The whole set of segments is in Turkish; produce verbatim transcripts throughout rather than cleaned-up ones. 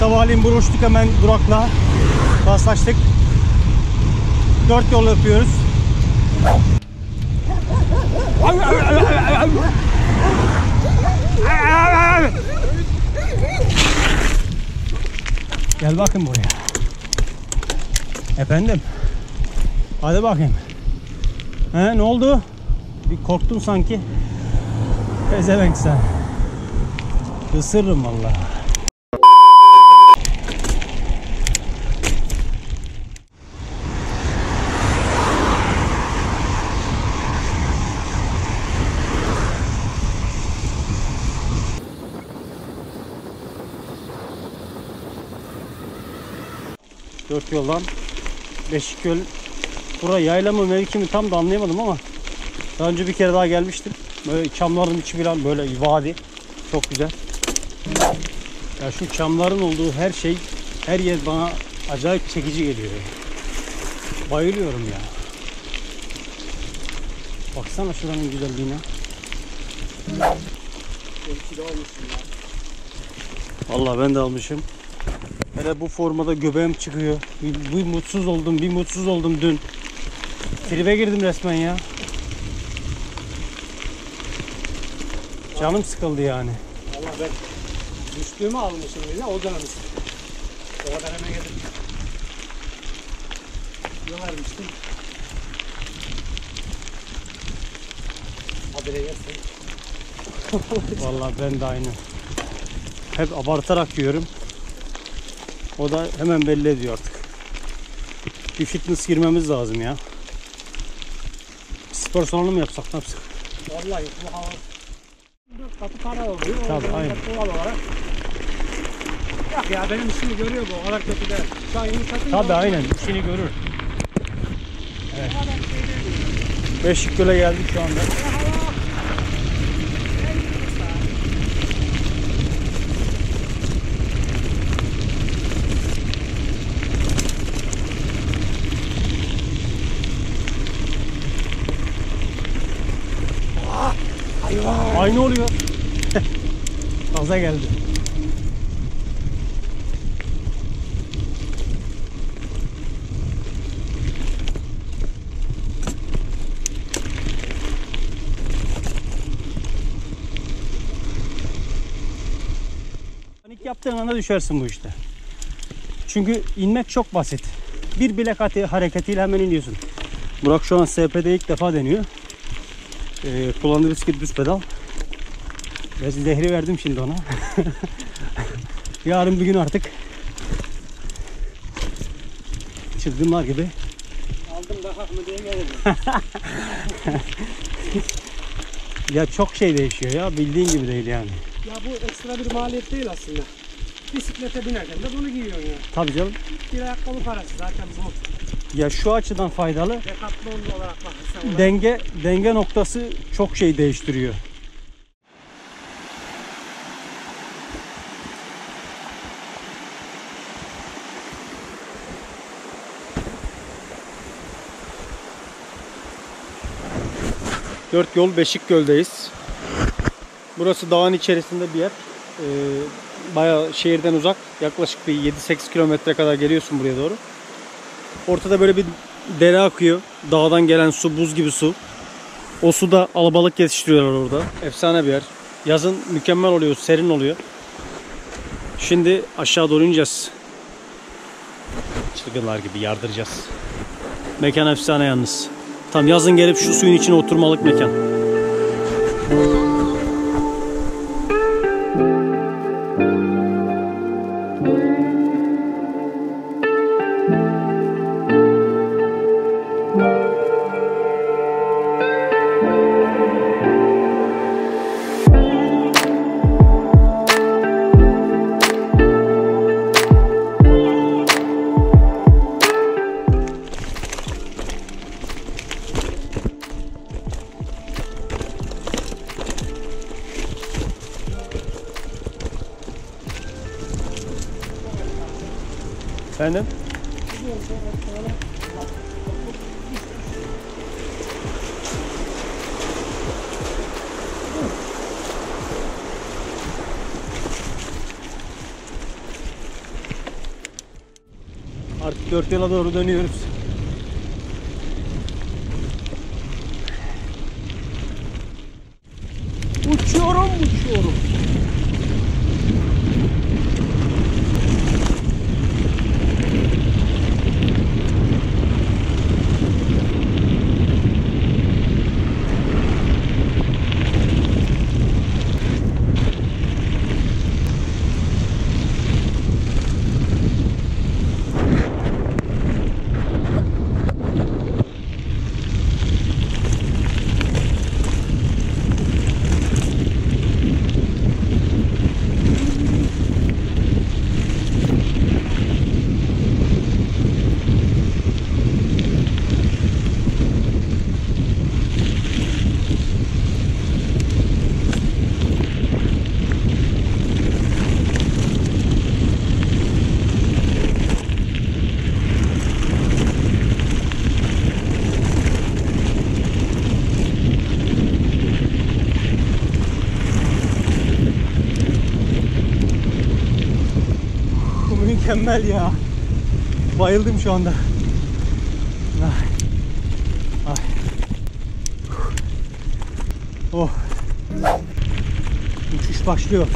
Sabahleyin buluştuk, hemen Burak'la rastlaştık. Dört yol yapıyoruz. Gel bakın buraya. Efendim. Hadi bakayım. He, ne oldu? Bir korktun sanki. Pezevenk sen. Isırırım vallahi. Dörtyol lan. Beşikgöl. Burası yayla mı mevki mi tam da anlayamadım ama daha önce bir kere daha gelmiştim. Böyle çamların içi falan, böyle vadi. Çok güzel. Ya şu çamların olduğu her şey, her yer bana acayip çekici geliyor. Bayılıyorum ya. Baksana şuranın güzelliğine. Vallahi ben de almışım. Hele bu formada göbeğim çıkıyor. Bir, bir mutsuz oldum, bir mutsuz oldum dün. Tribe girdim resmen ya. Canım sıkıldı yani. Valla ben düştüğümü almışım yine, o canım sıkıldı. O kadar hemen geldim. Ne vermiştim? Habire gelsin. Valla ben de aynı. Hep abartarak yiyorum. O da hemen belli ediyor artık. Bir fitness girmemiz lazım ya. Spor salonu mu yapsak, ne yapsak? Vallahi bu hava katı para oluyor. Tabii, o aynen. Doğal olarak. Ya benim işimi görüyor bu. O kadar kötü değil. Şu an yumuşatın. Tabii aynen. İşini görür. Evet. Beşikgöl'e geldik şu anda. Ay ne oluyor? Gaza geldi. Panik yaptığın anda düşersin bu işte. Çünkü inmek çok basit. Bir bilek hareketiyle hemen iniyorsun. Burak şu an S P D'yi ilk defa deniyor. Ee, kullandığı bisiklet düz pedal. Ben zehri verdim şimdi ona. Yarın bir gün artık çılgınlar gibi. Aldım da hak mı diye geldim. Ya çok şey değişiyor ya, bildiğin gibi değil yani. Ya bu ekstra bir maliyet değil aslında. Bisiklete binerken de bunu giyiyorsun ya. Tabii canım. Bir ayakkabı parası zaten bu. Ya şu açıdan faydalı. Dekatlon olarak bakırsan. Denge, denge noktası çok şey değiştiriyor. Dörtyol Beşikgöl'deyiz. Burası dağın içerisinde bir yer. Ee, bayağı şehirden uzak. Yaklaşık bir yedi sekiz kilometre kadar geliyorsun buraya doğru. Ortada böyle bir dere akıyor. Dağdan gelen su, buz gibi su. O suda alabalık yetiştiriyorlar orada. Efsane bir yer. Yazın mükemmel oluyor, serin oluyor. Şimdi aşağı doğru ineceğiz. Çılgınlar gibi yardıracağız. Mekan efsane yalnız. Tam yazın gelip şu suyun içine oturmalık mekan. Efendim? Artık Dörtyol'a doğru dönüyoruz. Uçuyorum, uçuyorum. Mükemmel ya. Bayıldım şu anda. Ay. Ay. Oh. Uçuş başlıyor.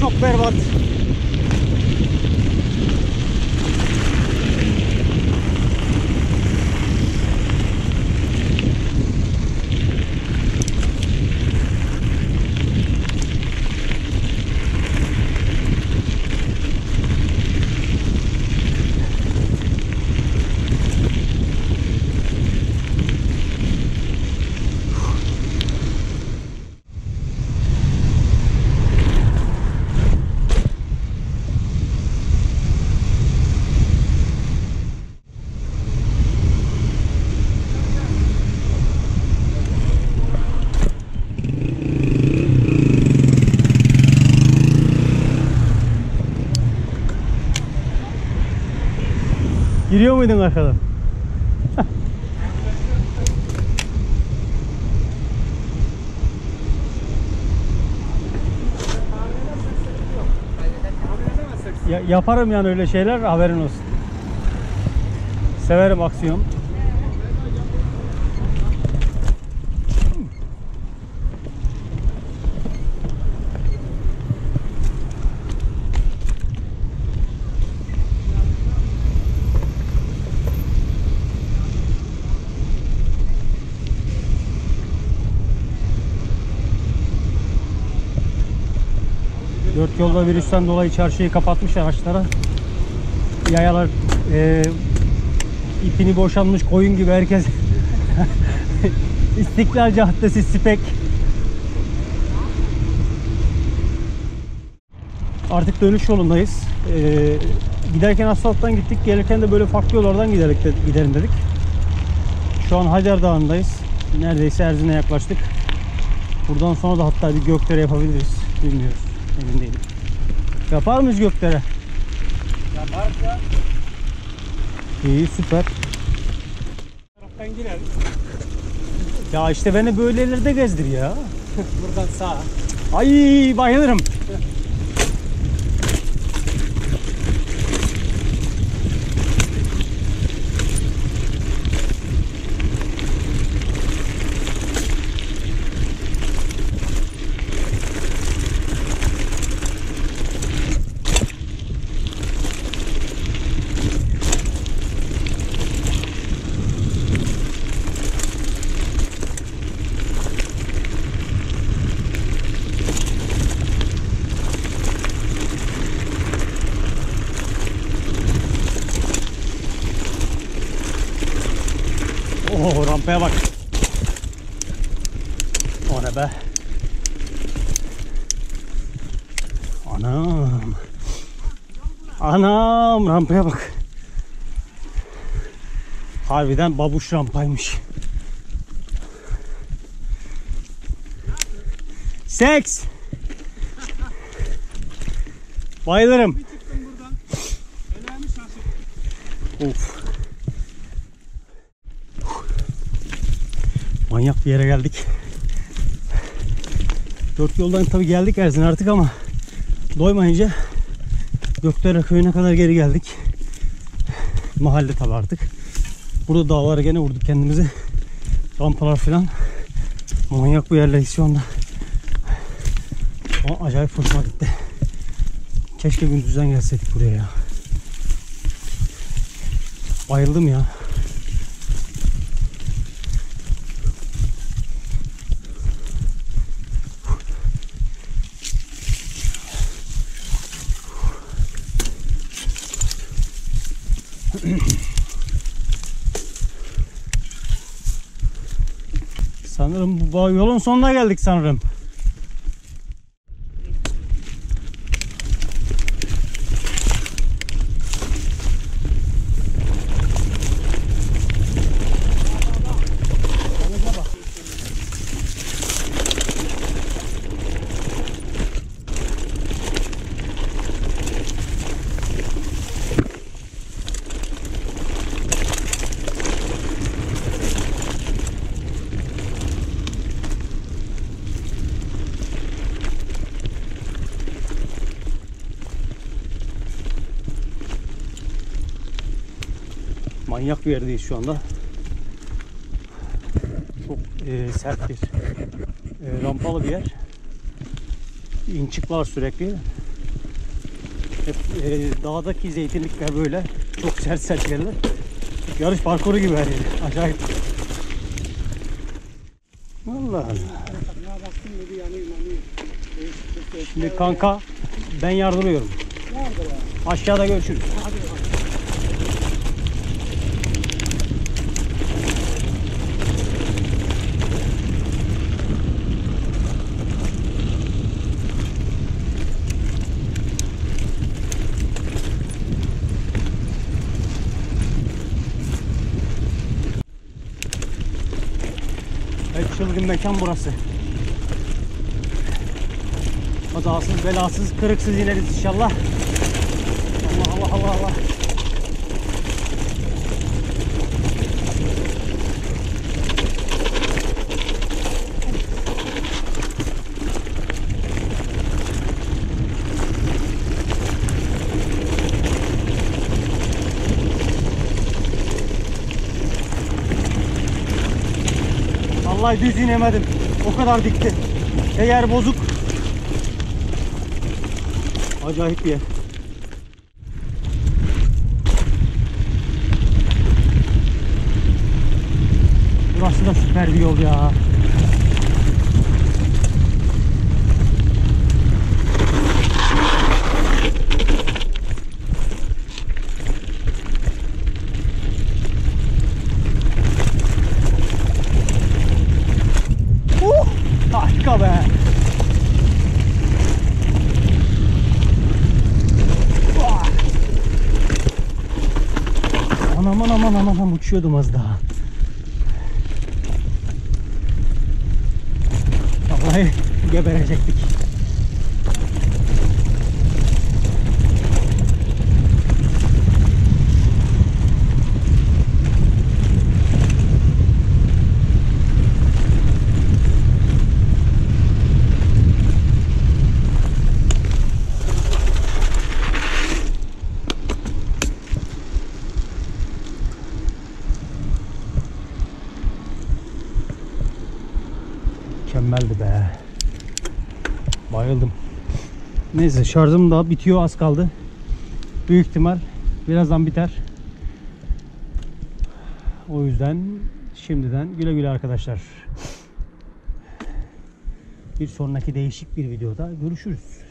Çok berbat. Giriyor muydun arkadan? Ya, yaparım yani öyle şeyler, haberin olsun. Severim aksiyon. Dörtyol'da virüsten dolayı çarşıyı kapatmış araçlara. Yayalar e, ipini boşanmış koyun gibi herkes. İstiklal Caddesi spek. Artık dönüş yolundayız. E, giderken asfalttan gittik, gelirken de böyle farklı yollardan giderek de, gidelim dedik. Şu an Hacer Dağı'ndayız. Neredeyse Erzine'ye yaklaştık. Buradan sonra da hatta bir Gökdere yapabiliriz. Bilmiyoruz. Emin değilim. Yapar mıyız Gökdere? Yaparız ya. İyi, süper. Taraftan girer. Ya işte beni böyle yerlerde gezdir ya. Buradan sağa. Ay bayılırım. Oho, rampaya bak. O ne be? Anam. Anam, rampaya bak. Harbiden babuş rampaymış. Seks. Bayılırım. Bir çıktım buradan. Ellerimi şaşırdım. Of. Manyak bir yere geldik. Dört yoldan tabii geldik Erzine artık ama doymayınca Gökdeler köyüne kadar geri geldik. Mahalle tabi artık. Burada dağlara gene vurduk kendimizi. Rampalar falan. Manyak bu yerler şu anda. Ama acayip hoşuma gitti. Keşke gündüzden gelseydik buraya ya. Bayıldım ya. Sanırım bu yolun sonuna geldik sanırım. Manyak bir yerdeyiz şu anda. Çok e, sert bir e, rampalı bir yer. İnçik var sürekli. Hep e, dağdaki zeytinlikler böyle. Çok sert sert yerler. Yarış parkuru gibi her yer. Acayip. Vallahi. Şimdi kanka ben yardırıyorum. Aşağıda görüşürüz. Çılgın mekan burası. Kazasız, belasız, kırıksız ineriz inşallah. Allah Allah Allah Allah. Vallahi düz inemedim. O kadar dikti. Yer bozuk. Acayip bir yer. Burası da süper bir yol ya. Aman aman uçuyordum az daha. Vallahi geberecektik. Mükemmeldi be. Bayıldım. Neyse şarjım da bitiyor, az kaldı. Büyük ihtimal birazdan biter. O yüzden şimdiden güle güle arkadaşlar. Bir sonraki değişik bir videoda görüşürüz.